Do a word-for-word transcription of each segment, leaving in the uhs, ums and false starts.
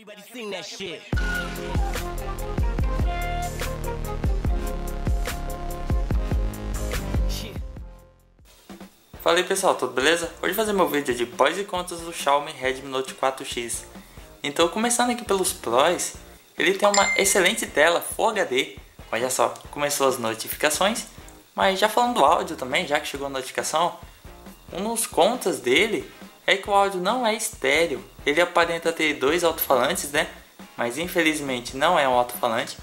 Everybody sing that shit. Fala aí pessoal, tudo beleza? Hoje vou fazer meu vídeo de prós e contras do Xiaomi Redmi Note quatro X. Então começando aqui pelos prós, ele tem uma excelente tela Full H D. Olha só, começou as notificações. Mas já falando do áudio também, já que chegou a notificação, um dos contras dele é que o áudio não é estéreo, ele aparenta ter dois alto-falantes, né? Mas infelizmente não é um alto-falante,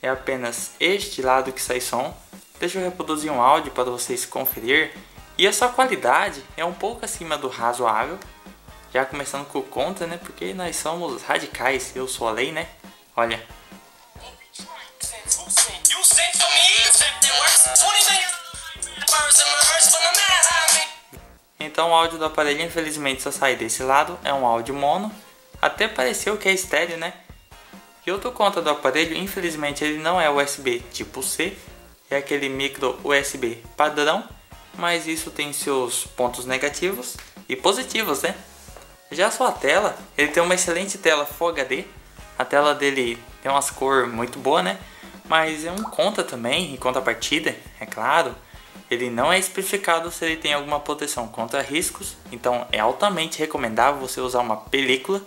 é apenas este lado que sai som. Deixa eu reproduzir um áudio para vocês conferir. E a sua qualidade é um pouco acima do razoável, já começando com o contra, né? Porque nós somos radicais, eu sou a lei, né? Olha. Então o áudio do aparelho infelizmente só sai desse lado, é um áudio mono, até pareceu que é estéreo, né? E outro contra do aparelho, infelizmente ele não é U S B tipo C, é aquele micro U S B padrão, mas isso tem seus pontos negativos e positivos, né? Já a sua tela, ele tem uma excelente tela Full H D, a tela dele tem umas cores muito boas, né? Mas é um contra também, em contrapartida, é claro. Ele não é especificado se ele tem alguma proteção contra riscos, então é altamente recomendável você usar uma película.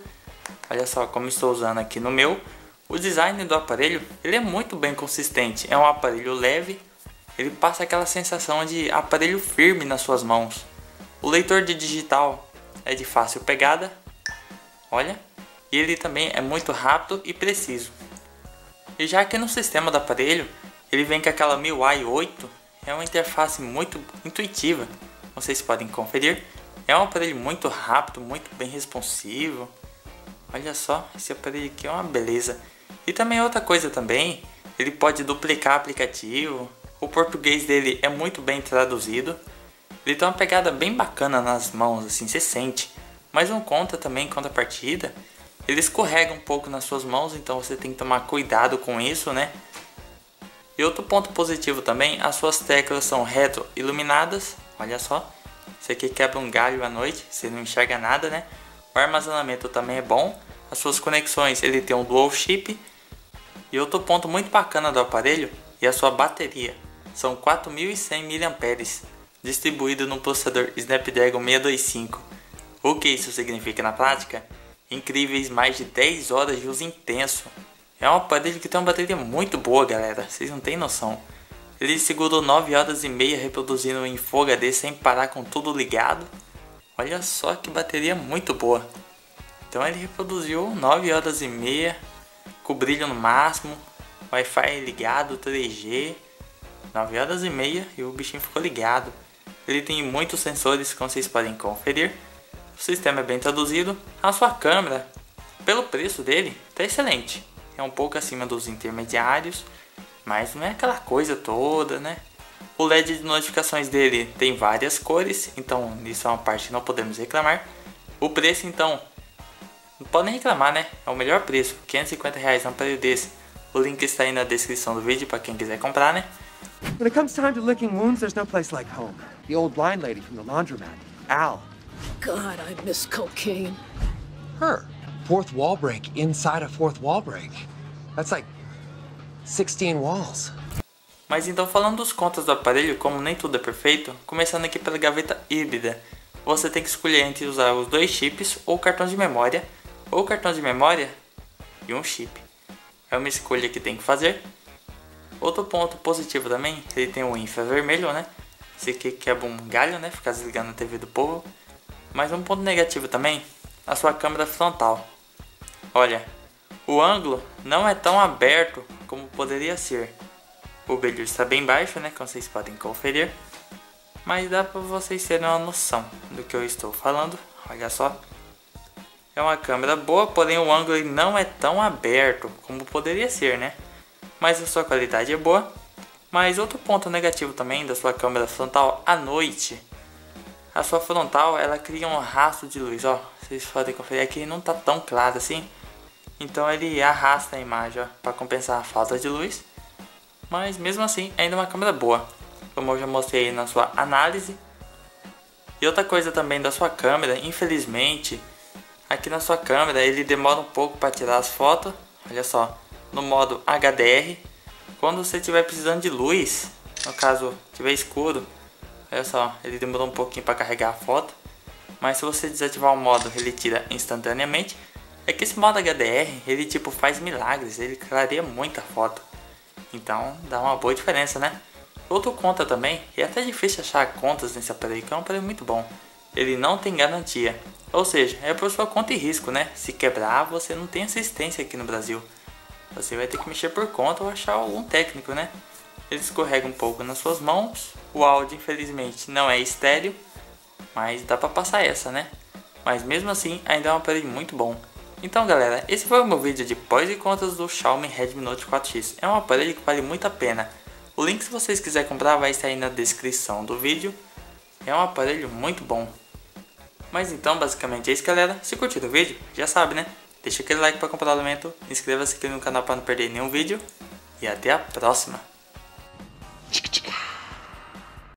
Olha só como estou usando aqui no meu. O design do aparelho, ele é muito bem consistente, é um aparelho leve, ele passa aquela sensação de aparelho firme nas suas mãos. O leitor de digital é de fácil pegada, olha, e ele também é muito rápido e preciso. E já que no sistema do aparelho, ele vem com aquela M I U I oito, é uma interface muito intuitiva, vocês podem conferir. É um aparelho muito rápido, muito bem responsivo. Olha só, esse aparelho aqui é uma beleza. E também outra coisa também, ele pode duplicar aplicativo. O português dele é muito bem traduzido. Ele tem uma pegada bem bacana nas mãos, assim, você sente. Mas não conta também, contrapartida, ele escorrega um pouco nas suas mãos, então você tem que tomar cuidado com isso, né? E outro ponto positivo também, as suas teclas são retro iluminadas, olha só. Isso aqui quebra um galho à noite, você não enxerga nada, né? O armazenamento também é bom, as suas conexões, ele tem um dual chip. E outro ponto muito bacana do aparelho é a sua bateria. São quatro mil e cem miliampères-hora, distribuído no processador Snapdragon seiscentos e vinte e cinco. O que isso significa na prática? Incríveis mais de dez horas de uso intenso. É um aparelho que tem uma bateria muito boa, galera, vocês não tem noção. Ele segurou nove horas e meia reproduzindo em Full H D sem parar, com tudo ligado. Olha só que bateria muito boa. Então ele reproduziu nove horas e meia com brilho no máximo, Wi-Fi ligado, três G, nove horas e meia e o bichinho ficou ligado. Ele tem muitos sensores, como vocês podem conferir. O sistema é bem traduzido. A sua câmera, pelo preço dele, está excelente. É um pouco acima dos intermediários, mas não é aquela coisa toda, né? O L E D de notificações dele tem várias cores, então isso é uma parte que não podemos reclamar. O preço, então, não podem reclamar, né? É o melhor preço, quinhentos e cinquenta reais no aparelho desse. O link está aí na descrição do vídeo para quem quiser comprar, né? When it comes time to licking wounds, there's no place like home. The old blind lady from the laundromat, Al. God, I miss cocaine. Her. Fourth wall break inside a fourth wall break. That's like sixteen walls. Mas então, falando dos contras do aparelho, como nem tudo é perfeito, começando aqui pela gaveta híbrida. Você tem que escolher entre usar os dois chips ou cartão de memória, ou cartão de memória e um chip. É uma escolha que tem que fazer. Outro ponto positivo também, ele tem o infravermelho, né? Esse aqui quebra um galho, né? Ficar desligando a T V do povo. Mas um ponto negativo também, a sua câmera frontal. Olha, o ângulo não é tão aberto como poderia ser. O brilho está bem baixo, né, como vocês podem conferir. Mas dá para vocês terem uma noção do que eu estou falando. Olha só. É uma câmera boa, porém o ângulo não é tão aberto como poderia ser, né? Mas a sua qualidade é boa. Mas outro ponto negativo também da sua câmera frontal à noite. A sua frontal, ela cria um rastro de luz, ó. Vocês podem conferir aqui, não tá tão claro assim. Então ele arrasta a imagem para compensar a falta de luz, mas mesmo assim ainda é uma câmera boa, como eu já mostrei na sua análise. E outra coisa também da sua câmera, infelizmente, aqui na sua câmera, ele demora um pouco para tirar as fotos. Olha só, no modo H D R, quando você estiver precisando de luz, no caso estiver escuro, olha só, ele demorou um pouquinho para carregar a foto, mas se você desativar o modo, ele tira instantaneamente. É que esse modo H D R, ele tipo faz milagres, ele clareia muita foto, então dá uma boa diferença, né? Outro conta também, e é até difícil achar contas nesse aparelho, que é um aparelho muito bom, ele não tem garantia, ou seja, é por sua conta e risco, né? Se quebrar, você não tem assistência aqui no Brasil, você vai ter que mexer por conta ou achar algum técnico, né? Ele escorrega um pouco nas suas mãos, o áudio infelizmente não é estéreo, mas dá pra passar essa, né? Mas mesmo assim, ainda é um aparelho muito bom. Então galera, esse foi o meu vídeo de pós e contas do Xiaomi Redmi Note quatro X, é um aparelho que vale muito a pena. O link, se vocês quiserem comprar, vai sair na descrição do vídeo, é um aparelho muito bom. Mas então, basicamente é isso galera, se curtiu o vídeo, já sabe né, deixa aquele like para completar o aumento, inscreva-se aqui no canal para não perder nenhum vídeo, e até a próxima!